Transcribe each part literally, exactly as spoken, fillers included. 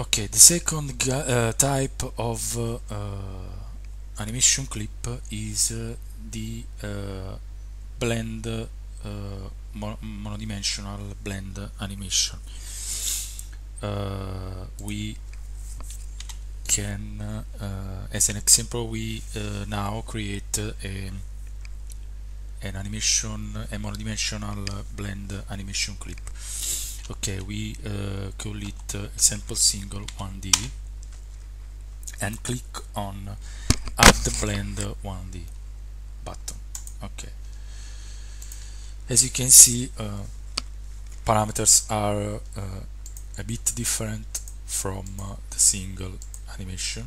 Okay, the second uh, type of uh, uh, animation clip is uh, the uh, blend, uh, monodimensional blend animation. Uh, we can, uh, uh, as an example, we uh, now create uh, a, an animation, a monodimensional blend animation clip. Okay, we uh, call it uh, example single one D and click on add the blend one D button. Okay, as you can see, uh, parameters are uh, a bit different from uh, the single animation.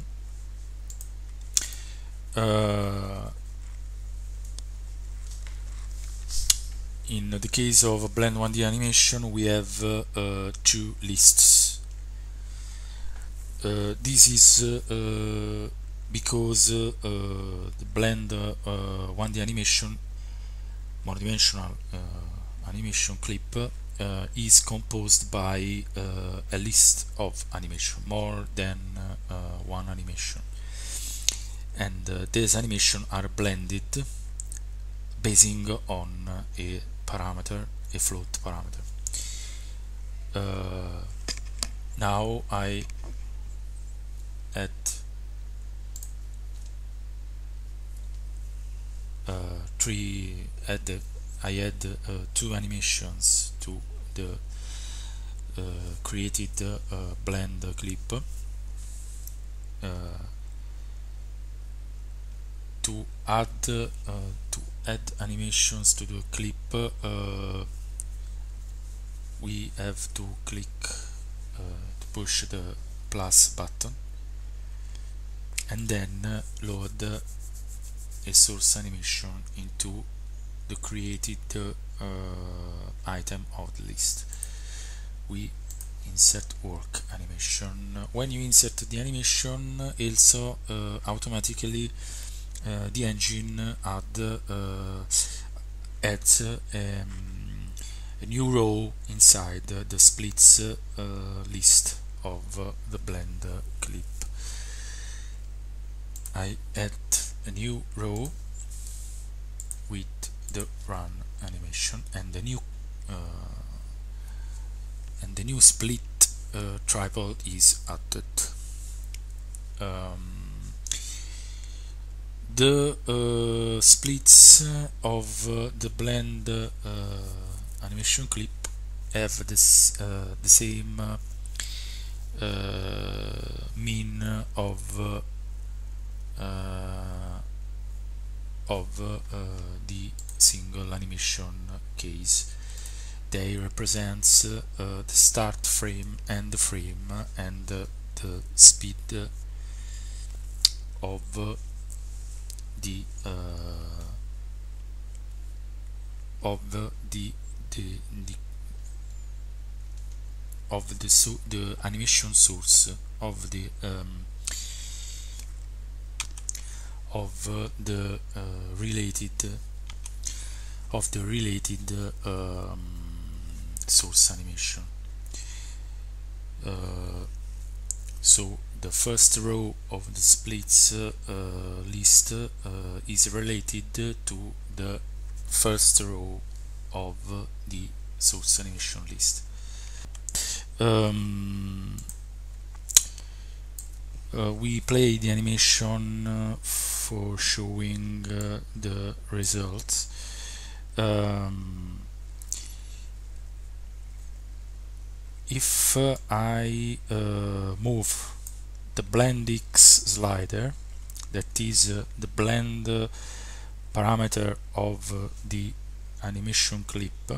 Uh, in the case of a blend one D animation, we have uh, uh, two lists. Uh, this is uh, uh, because uh, uh, the blend uh, uh, one D animation, monodimensional uh, animation clip, uh, is composed by uh, a list of animation, more than uh, uh, one animation, and uh, these animations are blended basing on uh, a parameter, a float parameter. Uh, now I add uh, three. Add the, I add uh, two animations to the uh, created uh, blend clip uh, to add uh, to add animations to the clip. Uh, we have to click uh, to push the plus button and then uh, load uh, a source animation into the created uh, item of the list. We insert work animation. When you insert the animation, also uh, automatically Uh, the engine add, uh, adds uh, um, a new row inside uh, the splits uh, list of uh, the blend uh, clip. I add a new row with the run animation and the new uh, and the new split uh, triple is added. Um, The uh, splits of uh, the blend uh, animation clip have this, uh, the same uh, uh, mean of uh, uh, of uh, the single animation case. They represents uh, the start frame and the frame and uh, the speed of uh, the uh, of the the, the the of the so the animation source of the um, of uh, the uh, related of the related uh, um, source animation. Uh, so the first row of the splits uh, uh, list uh, is related to the first row of uh, the source animation list. Um, uh, we play the animation uh, for showing uh, the results. Um, if uh, I uh, move the blend X slider, that is uh, the blend uh, parameter of uh, the animation clip, uh,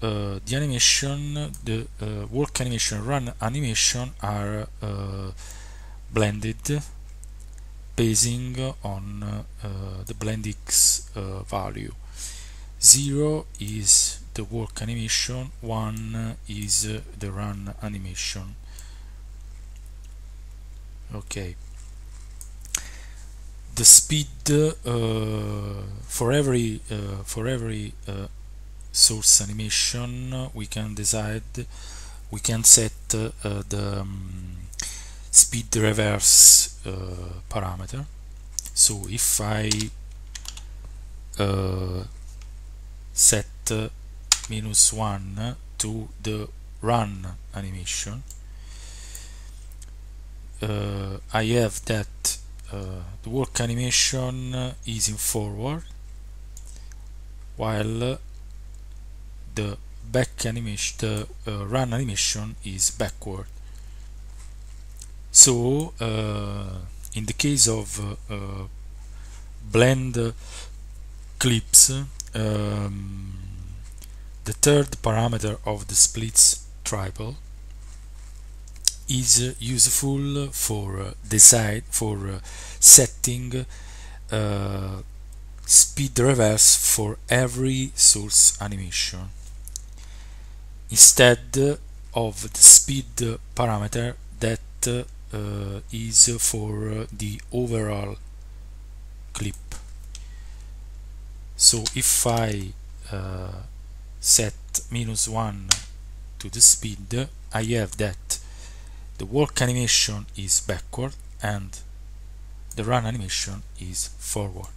the animation, the uh, work animation, run animation are uh, blended basing on uh, uh, the blend X uh, value. Zero is the work animation, one is uh, the run animation. Okay, the speed uh, for every uh, for every uh, source animation we can decide we can set uh, uh, the um, speed reverse uh, parameter. So if I uh, set uh, minus one to the run animation, uh, I have that uh, the work animation is in forward, while the back animation, the uh, run animation is backward. So uh, in the case of uh, uh, blend clips, um, the third parameter of the splits triple is uh, useful for uh, design, for uh, setting uh, speed reverse for every source animation. Instead of the speed parameter that uh, is for the overall clip. So if I uh, set minus one to the speed, I have that the work animation is backward and the run animation is forward.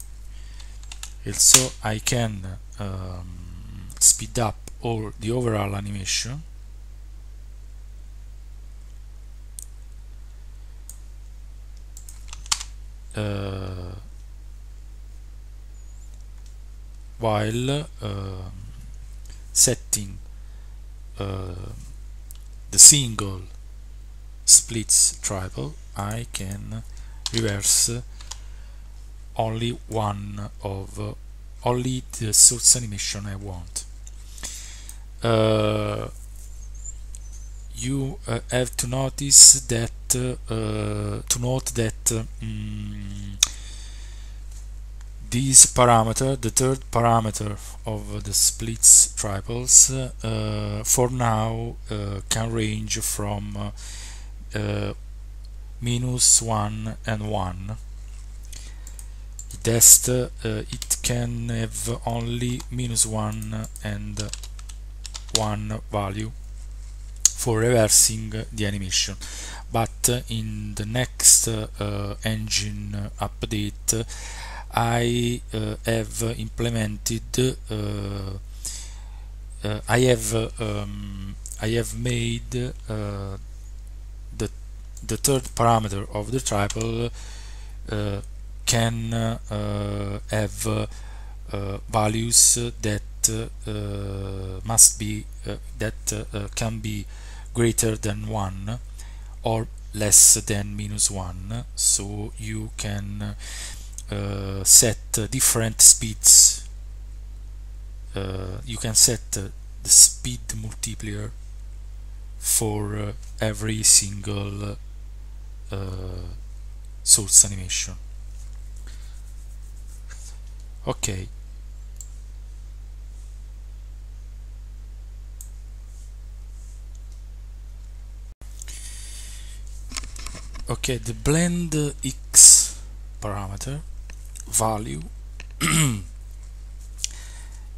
Also, I can um, speed up all the overall animation, uh, while uh, setting uh, the single splits triple, I can reverse only one of uh, only the source animation I want. Uh, you uh, have to notice that uh, uh, to note that uh, mm, this parameter, the third parameter of the splits triples, uh, for now uh, can range from uh, uh, minus one and one. It has, uh, it can have only minus one and uh, one value for reversing the animation, but uh, in the next uh, uh, engine update uh, I uh, have implemented uh, uh, I have uh, um, I have made uh, the the third parameter of the triple uh, can uh, have uh, uh, values that Uh, must be uh, that uh, uh, can be greater than one or less than minus one, so you can uh, set uh, different speeds. Uh, you can set uh, the speed multiplier for uh, every single uh, source animation. Okay. Okay, the blend x parameter value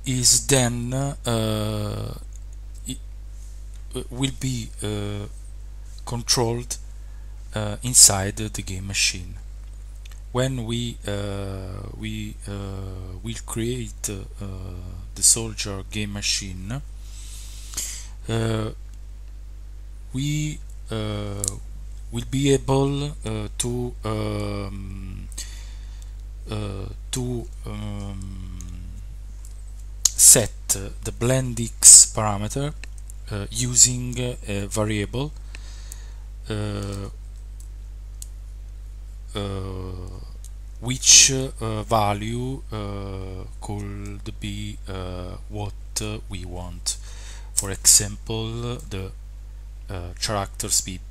is then uh, it will be uh, controlled uh, inside the game machine. When we uh, we uh, will create uh, the soldier game machine, uh, we uh, will be able uh, to um, uh, to um, set uh, the blendX parameter uh, using uh, a variable uh, uh, which uh, value uh, could be uh, what uh, we want. For example, the uh, character speed.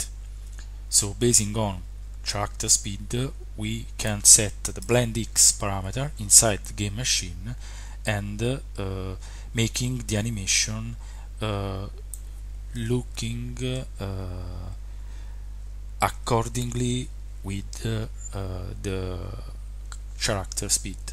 So, basing on character speed, we can set the blendX parameter inside the game machine and uh, making the animation uh, looking uh, accordingly with uh, uh, the character speed.